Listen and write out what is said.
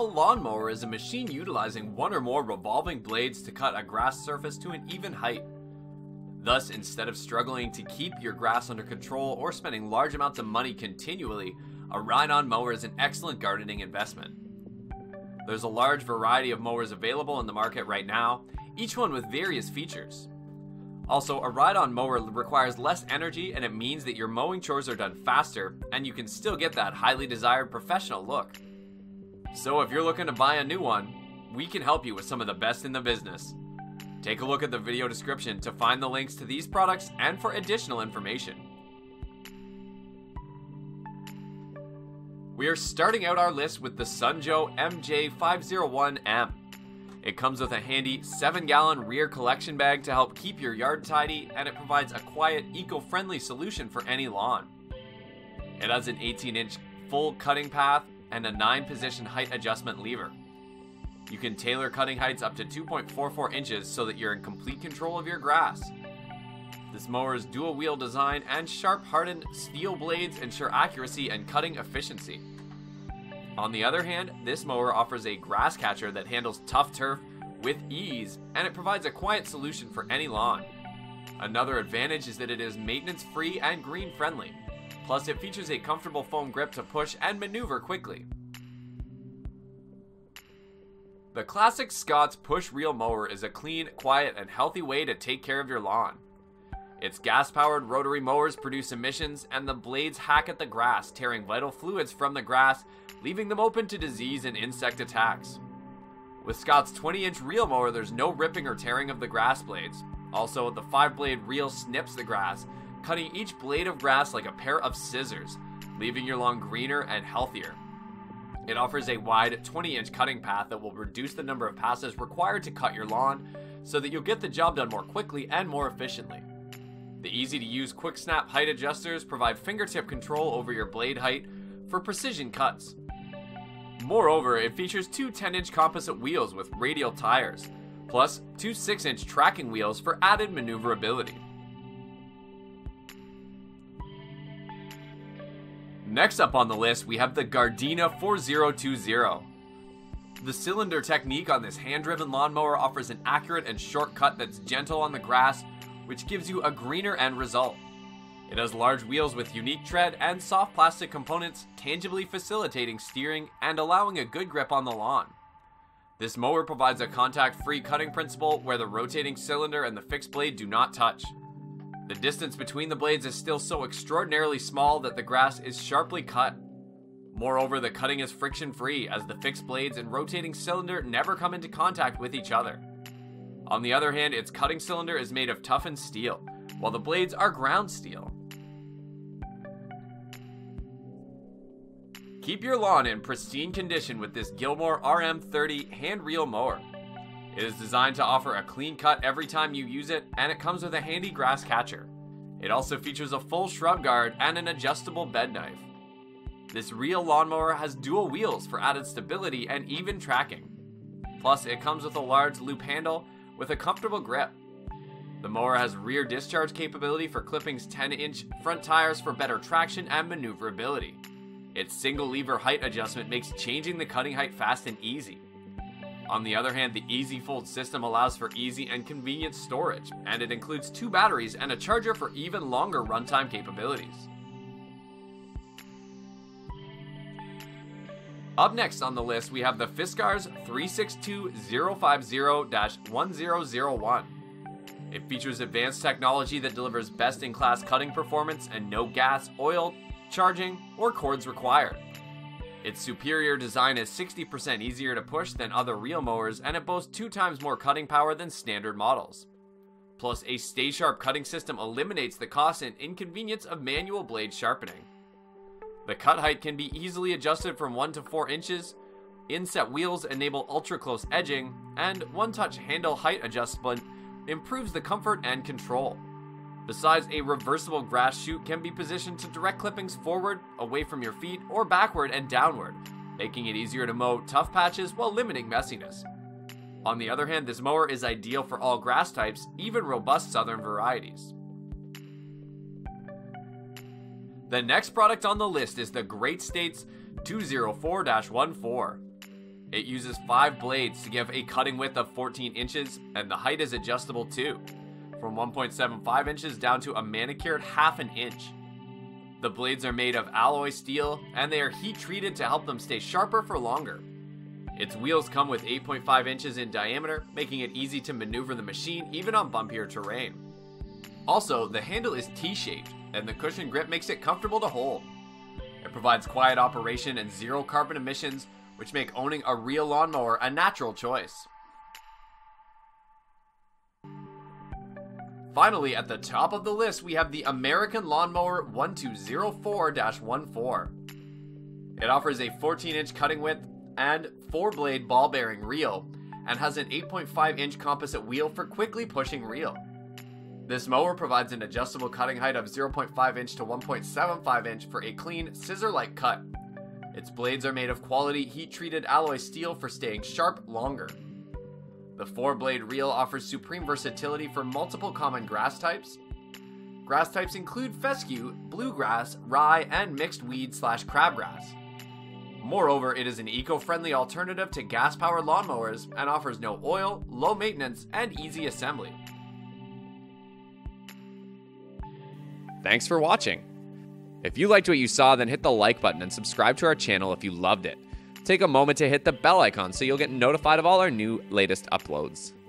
A lawnmower is a machine utilizing one or more revolving blades to cut a grass surface to an even height. Thus, instead of struggling to keep your grass under control or spending large amounts of money continually, a ride-on mower is an excellent gardening investment. There's a large variety of mowers available in the market right now, each one with various features. Also, a ride-on mower requires less energy, and it means that your mowing chores are done faster and you can still get that highly desired professional look. So if you're looking to buy a new one, we can help you with some of the best in the business. Take a look at the video description to find the links to these products and for additional information. We are starting out our list with the Sun Joe MJ501M. It comes with a handy 7-gallon rear collection bag to help keep your yard tidy, and it provides a quiet, eco-friendly solution for any lawn. It has an 18-inch full cutting path and a 9-position height adjustment lever. You can tailor cutting heights up to 2.44 inches so that you're in complete control of your grass. This mower's dual-wheel design and sharp hardened steel blades ensure accuracy and cutting efficiency. On the other hand, this mower offers a grass catcher that handles tough turf with ease, and it provides a quiet solution for any lawn. Another advantage is that it is maintenance-free and green-friendly. Plus, it features a comfortable foam grip to push and maneuver quickly. The classic Scotts Push Reel Mower is a clean, quiet, and healthy way to take care of your lawn. Its gas-powered rotary mowers produce emissions, and the blades hack at the grass, tearing vital fluids from the grass, leaving them open to disease and insect attacks. With Scotts' 20-inch reel mower, there's no ripping or tearing of the grass blades. Also, the 5-blade reel snips the grass, cutting each blade of grass like a pair of scissors, leaving your lawn greener and healthier. It offers a wide 20-inch cutting path that will reduce the number of passes required to cut your lawn so that you'll get the job done more quickly and more efficiently. The easy-to-use quick-snap height adjusters provide fingertip control over your blade height for precision cuts. Moreover, it features two 10-inch composite wheels with radial tires, plus two 6-inch tracking wheels for added maneuverability. Next up on the list, we have the Gardena 4020. The cylinder technique on this hand-driven lawnmower offers an accurate and short cut that's gentle on the grass, which gives you a greener end result. It has large wheels with unique tread and soft plastic components, tangibly facilitating steering and allowing a good grip on the lawn. This mower provides a contact-free cutting principle where the rotating cylinder and the fixed blade do not touch. The distance between the blades is still so extraordinarily small that the grass is sharply cut. Moreover, the cutting is friction-free as the fixed blades and rotating cylinder never come into contact with each other. On the other hand, its cutting cylinder is made of toughened steel, while the blades are ground steel. Keep your lawn in pristine condition with this Gilmour RM30 hand reel mower. It is designed to offer a clean cut every time you use it, and it comes with a handy grass catcher. It also features a full shrub guard and an adjustable bed knife. This reel lawnmower has dual wheels for added stability and even tracking. Plus, it comes with a large loop handle with a comfortable grip. The mower has rear discharge capability for clipping's 10-inch front tires for better traction and maneuverability. Its single lever height adjustment makes changing the cutting height fast and easy. On the other hand, the Easy Fold system allows for easy and convenient storage, and it includes 2 batteries and a charger for even longer runtime capabilities. Up next on the list, we have the Fiskars 362050-1001. It features advanced technology that delivers best-in-class cutting performance and no gas, oil, charging, or cords required. Its superior design is 60% easier to push than other reel mowers, and it boasts 2 times more cutting power than standard models. Plus, a stay-sharp cutting system eliminates the cost and inconvenience of manual blade sharpening. The cut height can be easily adjusted from 1 to 4 inches, inset wheels enable ultra-close edging, and one-touch handle height adjustment improves the comfort and control. Besides, a reversible grass chute can be positioned to direct clippings forward, away from your feet, or backward and downward, making it easier to mow tough patches while limiting messiness. On the other hand, this mower is ideal for all grass types, even robust southern varieties. The next product on the list is the Great States 204-14. It uses 5 blades to give a cutting width of 14 inches, and the height is adjustable too, from 1.75 inches down to a manicured 1/2 inch. The blades are made of alloy steel, and they are heat treated to help them stay sharper for longer. Its wheels come with 8.5 inches in diameter, making it easy to maneuver the machine even on bumpier terrain. Also, the handle is T-shaped, and the cushion grip makes it comfortable to hold. It provides quiet operation and zero carbon emissions, which make owning a real lawnmower a natural choice. Finally, at the top of the list, we have the American Lawn Mower 1204-14. It offers a 14-inch cutting width and 4-blade ball-bearing reel, and has an 8.5-inch composite wheel for quickly pushing reel. This mower provides an adjustable cutting height of 0.5 inch to 1.75 inch for a clean, scissor-like cut. Its blades are made of quality, heat-treated alloy steel for staying sharp longer. The 4-blade reel offers supreme versatility for multiple common grass types. Grass types include fescue, bluegrass, rye, and mixed weed/crabgrass. Moreover, it is an eco-friendly alternative to gas-powered lawnmowers and offers no oil, low maintenance, and easy assembly. Thanks for watching. If you liked what you saw, then hit the like button and subscribe to our channel if you loved it. Take a moment to hit the bell icon so you'll get notified of all our new latest uploads.